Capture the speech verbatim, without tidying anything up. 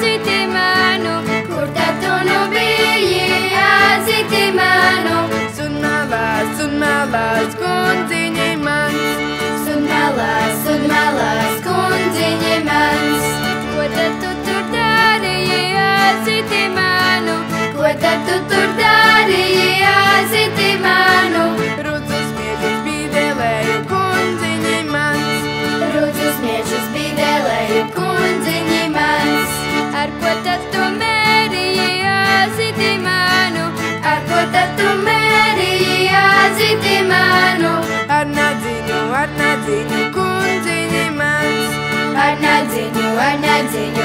azite mano, portatono beye azite mano. Sunmala, sunmala, skonte nemans. Sunmala, sunmala, skonte nemans. Guardato tortare ye azite mano, guardato tortare ye azite mano. Arnadinho, Arnadinho, conte demais. Arnadinho, Arnadinho.